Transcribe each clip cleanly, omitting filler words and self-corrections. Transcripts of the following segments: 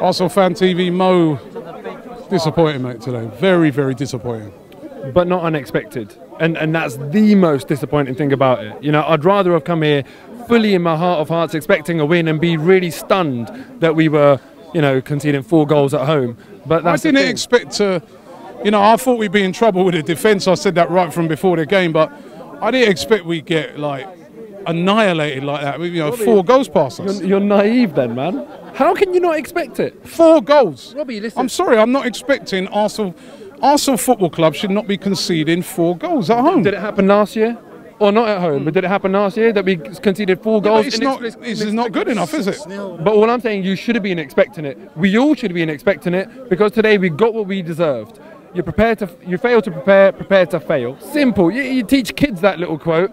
Arsenal Fan TV, Mo, disappointing, mate, today. Very, very disappointing. But not unexpected. And that's the most disappointing thing about it. You know, I'd rather have come here fully in my heart of hearts expecting a win and be really stunned that we were, you know, conceding 4 goals at home. But that's I didn't expect to, you know, I thought we'd be in trouble with the defence. I said that right from before the game, but I didn't expect we'd get, like, annihilated like that. You know, Robbie, 4 goals past us. You're naive then, man. How can you not expect it? 4 goals. Robbie, listen. I'm sorry, I'm not expecting Arsenal. Arsenal Football Club should not be conceding 4 goals at home. Did it happen last year? Or not at home, but did it happen last year that we conceded 4 goals? It's not good enough, is it? But all I'm saying, you should have been expecting it. We all should have been expecting it, because today we got what we deserved. You fail to prepare, prepare to fail. Simple. You teach kids that little quote.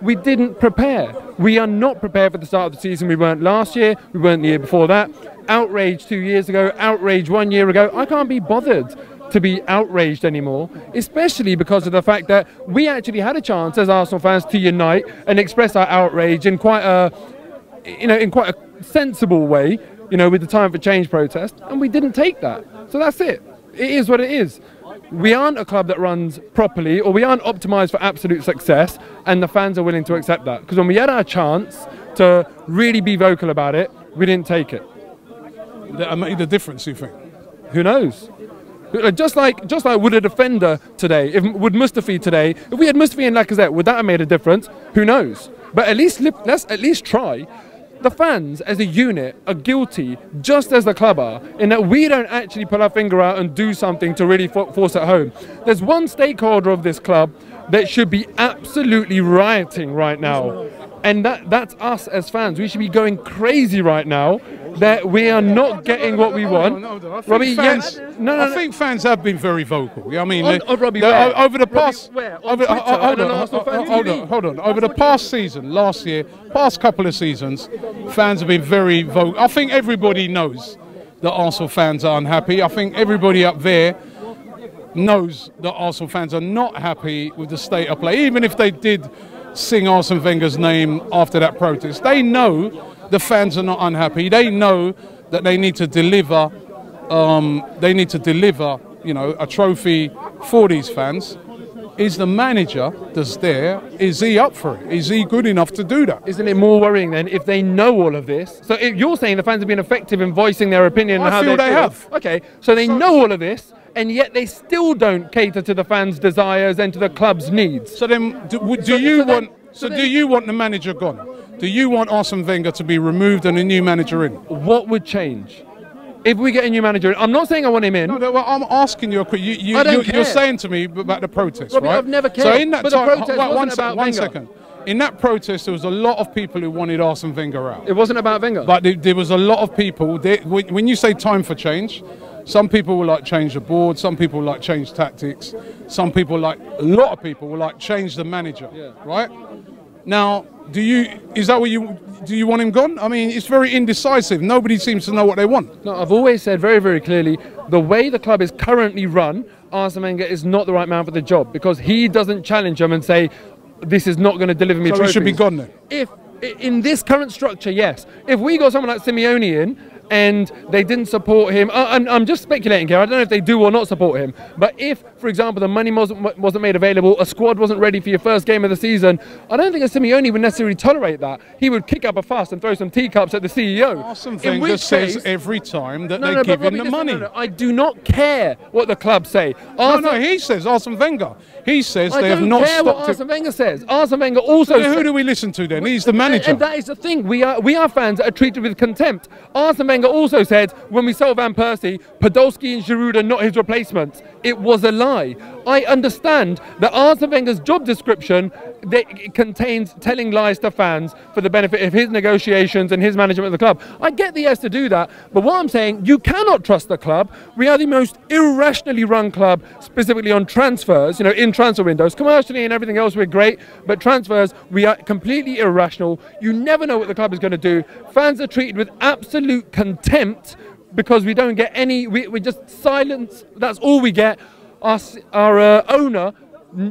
We didn't prepare. We are not prepared for the start of the season. We weren't last year. We weren't the year before that. Outrage 2 years ago. Outrage 1 year ago. I can't be bothered to be outraged anymore, especially because of the fact that we actually had a chance as Arsenal fans to unite and express our outrage in quite a, you know, in quite a sensible way, you know, with the Time for Change protest, and we didn't take that. So that's it. It is what it is. We aren't a club that runs properly, or we aren't optimised for absolute success, and the fans are willing to accept that. Because when we had our chance to really be vocal about it, we didn't take it. That made a difference, you think? Who knows? Just like would a defender today, would Mustafi today, if we had Mustafi and Lacazette, would that have made a difference? Who knows? But at least, let's at least try. The fans as a unit are guilty, just as the club are, in that we don't actually put our finger out and do something to really force it home. There's one stakeholder of this club that should be absolutely rioting right now, and that's us as fans. We should be going crazy right now that we are not getting what we want. Robbie, yes, I think fans have been very vocal. I mean, over the past, hold on, over the past season, last year, past couple of seasons, fans have been very vocal. I think everybody knows that Arsenal fans are unhappy. I think everybody up there knows that Arsenal fans are not happy with the state of play, even if they did sing Arsene Wenger's name after that protest. They know the fans are not unhappy. They know that they need to deliver. They need to deliver, you know, a trophy for these fans. Is the manager that's there, is he up for it? Is he good enough to do that? Isn't it more worrying then if they know all of this? So if you're saying the fans have been effective in voicing their opinion on how they feel. I feel they have. Okay, so they know all of this, and yet they still don't cater to the fans' desires and to the club's needs. So then, do you want the manager gone? Do you want Arsene Wenger to be removed and a new manager in? What would change? If we get a new manager in, I'm not saying I want him in. No, no, well, I'm asking you a question. You're saying to me about the protest, Robbie, right? I've never cared. So in that one second. In that protest, there was a lot of people who wanted Arsene Wenger out. It wasn't about Wenger. But there was a lot of people. When you say Time for Change, some people will like change the board, some people will like change tactics, some people like, a lot of people will like change the manager, yeah. Right? Now, do you want him gone? I mean, it's very indecisive. Nobody seems to know what they want. No, I've always said very, very clearly, the way the club is currently run, Arsene Wenger is not the right man for the job, because he doesn't challenge them and say, this is not going to deliver me trophies. So he should be gone then? If, in this current structure, yes. If we got someone like Simeone in, and they didn't support him, I'm just speculating here, I don't know if they do or not support him, but if, for example, the money wasn't made available, a squad wasn't ready for your first game of the season, I don't think a Simeone would necessarily tolerate that. He would kick up a fuss and throw some teacups at the CEO. Arsene Wenger says every time that they give him the money. I do not care what the club say. No, he says, Arsene Wenger. He says they have not stopped. I don't care what Arsene Wenger says. Arsene Wenger also says... Who do we listen to then? He's the manager. And that is the thing. We are fans that are treated with contempt. Arsene Wenger also said, when we sold Van Persie, Podolski and Giroud are not his replacements. It was a lie. I understand that Arsene Wenger's job description contains telling lies to fans for the benefit of his negotiations and his management of the club. I get that he has to do that, but what I'm saying, you cannot trust the club. We are the most irrationally run club, specifically on transfers, you know, in transfer windows. Commercially and everything else, we're great, but transfers, we are completely irrational. You never know what the club is going to do. Fans are treated with absolute contempt because we don't get any, we just silence, that's all we get. Our owner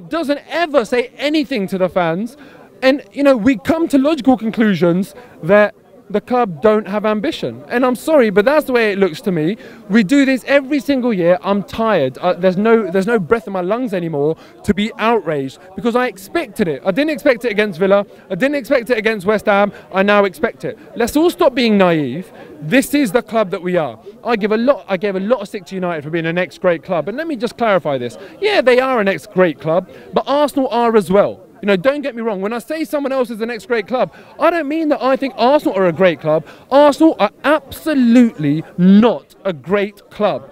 doesn't ever say anything to the fans, and you know, we come to logical conclusions that the club don't have ambition. And I'm sorry, but that's the way it looks to me. We do this every single year. I'm tired. There's no breath in my lungs anymore to be outraged, because I expected it. I didn't expect it against Villa. I didn't expect it against West Ham. I now expect it. Let's all stop being naive. This is the club that we are. I gave a lot of stick to United for being the next great club. But let me just clarify this. Yeah, they are an ex-great club, but Arsenal are as well. You know, don't get me wrong. When I say someone else is the next great club, I don't mean that I think Arsenal are a great club. Arsenal are absolutely not a great club.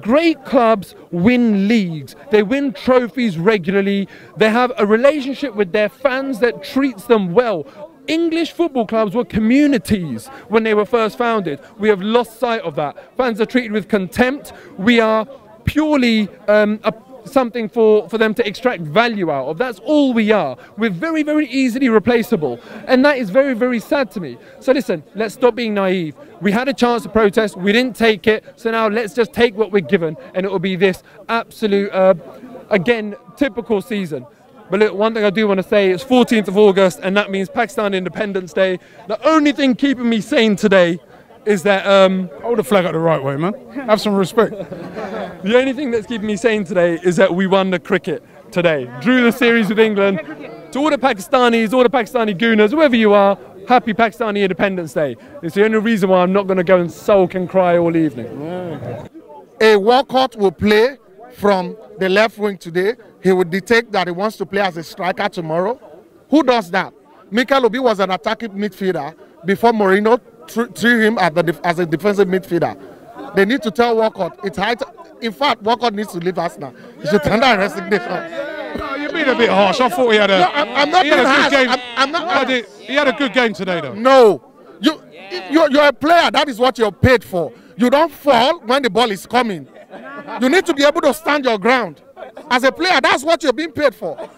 Great clubs win leagues. They win trophies regularly. They have a relationship with their fans that treats them well. English football clubs were communities when they were first founded. We have lost sight of that. Fans are treated with contempt. We are purely something for them to extract value out of. That's all we are. We're very, very easily replaceable. And that is very, very sad to me. So listen, let's stop being naive. We had a chance to protest. We didn't take it. So now let's just take what we're given. And it will be this absolute, again, typical season. But look, one thing I do want to say, it's 14th of August, and that means Pakistan Independence Day. The only thing keeping me sane today is that... Hold the flag up the right way, man. Have some respect. The only thing that's keeping me sane today is that we won the cricket today. Drew the series with England. To all the Pakistanis, all the Pakistani Gooners, whoever you are, happy Pakistani Independence Day. It's the only reason why I'm not going to go and sulk and cry all evening. A Walcott will play from the left wing today. He would detect that he wants to play as a striker tomorrow. Who does that? Mikel Obi was an attacking midfielder before Mourinho threw him as a defensive midfielder. They need to tell Walcott it's high. In fact, Walcott needs to leave Arsenal. He should turn down resignation. No, you've been a bit harsh. I thought he had a. No, I'm not being harsh. He had a good game today, though. No, you're a player. That is what you're paid for. You don't fall when the ball is coming. You need to be able to stand your ground. As a player, that's what you're being paid for.